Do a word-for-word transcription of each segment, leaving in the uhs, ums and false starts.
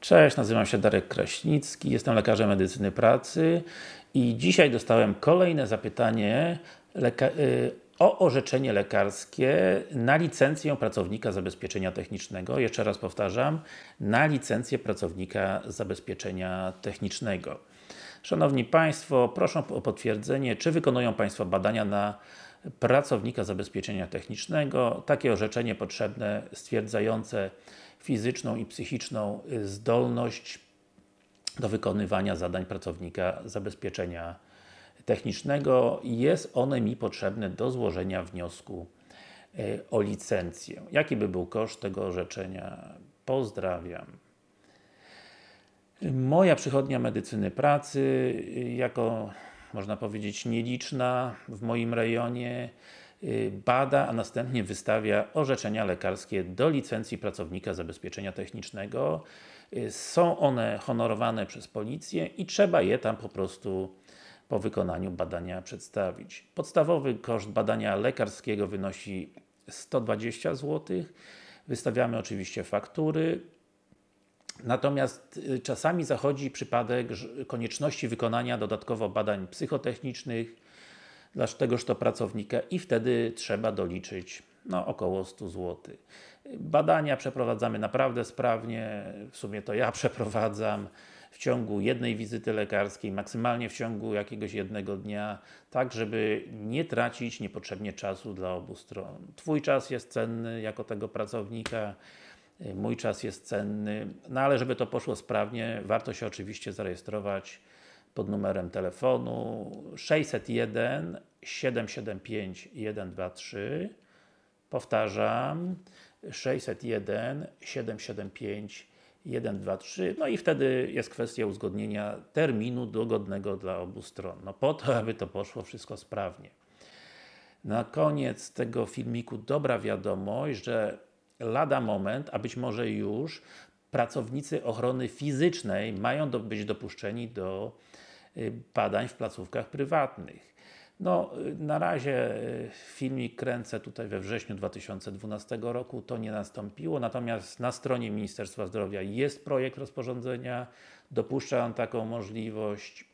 Cześć, nazywam się Darek Kraśnicki, jestem lekarzem medycyny pracy i dzisiaj dostałem kolejne zapytanie o orzeczenie lekarskie na licencję pracownika zabezpieczenia technicznego. Jeszcze raz powtarzam, na licencję pracownika zabezpieczenia technicznego. Szanowni Państwo, proszę o potwierdzenie, czy wykonują Państwo badania na pracownika zabezpieczenia technicznego. Takie orzeczenie potrzebne stwierdzające fizyczną i psychiczną zdolność do wykonywania zadań pracownika zabezpieczenia technicznego. Jest one mi potrzebne do złożenia wniosku o licencję. Jaki by był koszt tego orzeczenia? Pozdrawiam. Moja przychodnia medycyny pracy jako, można powiedzieć, nieliczna w moim rejonie bada, a następnie wystawia orzeczenia lekarskie do licencji pracownika zabezpieczenia technicznego. Są one honorowane przez policję i trzeba je tam po prostu po wykonaniu badania przedstawić. Podstawowy koszt badania lekarskiego wynosi sto dwadzieścia złotych. Wystawiamy oczywiście faktury. Natomiast czasami zachodzi przypadek konieczności wykonania dodatkowo badań psychotechnicznych dla tegoż to pracownika i wtedy trzeba doliczyć no, około stu złotych. Badania przeprowadzamy naprawdę sprawnie, w sumie to ja przeprowadzam w ciągu jednej wizyty lekarskiej, maksymalnie w ciągu jakiegoś jednego dnia, tak żeby nie tracić niepotrzebnie czasu dla obu stron. Twój czas jest cenny jako tego pracownika, mój czas jest cenny, no ale żeby to poszło sprawnie, warto się oczywiście zarejestrować pod numerem telefonu sześć zero jeden, siedem siedem pięć, jeden dwa trzy. Powtarzam, sześć zero jeden, siedem siedem pięć, jeden dwa trzy. No i wtedy jest kwestia uzgodnienia terminu dogodnego dla obu stron. No po to, aby to poszło wszystko sprawnie. Na koniec tego filmiku dobra wiadomość, że lada moment, a być może już pracownicy ochrony fizycznej mają do, być dopuszczeni do badań w placówkach prywatnych. No, na razie filmik kręcę tutaj we wrześniu dwa tysiące dwunastego roku, to nie nastąpiło, natomiast na stronie Ministerstwa Zdrowia jest projekt rozporządzenia, dopuszcza on taką możliwość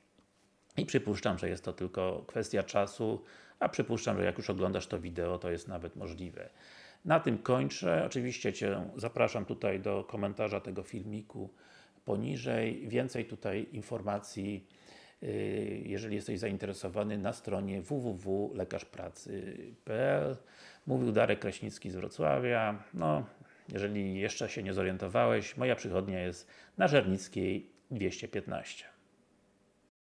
i przypuszczam, że jest to tylko kwestia czasu, a przypuszczam, że jak już oglądasz to wideo, to jest nawet możliwe. Na tym kończę. Oczywiście Cię zapraszam tutaj do komentarza tego filmiku poniżej. Więcej tutaj informacji, jeżeli jesteś zainteresowany, na stronie w w w kropka lekarz pracy kropka p l. Mówił Darek Kraśnicki z Wrocławia. No, jeżeli jeszcze się nie zorientowałeś, moja przychodnia jest na Żernickiej dwieście piętnaście.